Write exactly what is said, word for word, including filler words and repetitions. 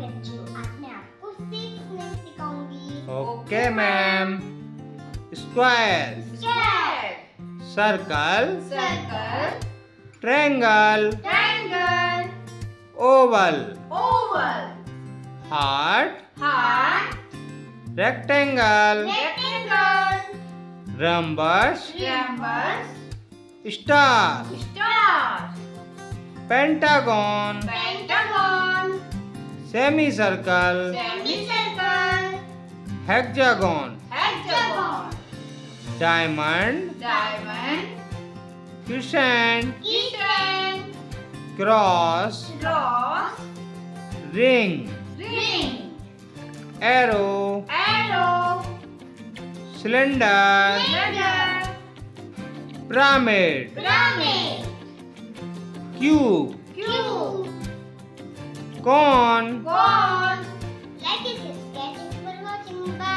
बच्चों, आज मैं आपको सिक्स नेम सिखाऊंगी। Okay ma'am. Square square, circle circle, triangle triangle, oval oval, heart heart, rectangle rectangle, rhombus rhombus, star star, pentagon pentagon, semi circle semi circle, hexagon hexagon, diamond diamond, crescent crescent, cross cross, ring ring, arrow arrow, cylinder cylinder, pyramid pyramid, cube cube, cone cone। Like and subscribe. Thank you for watching. Bye.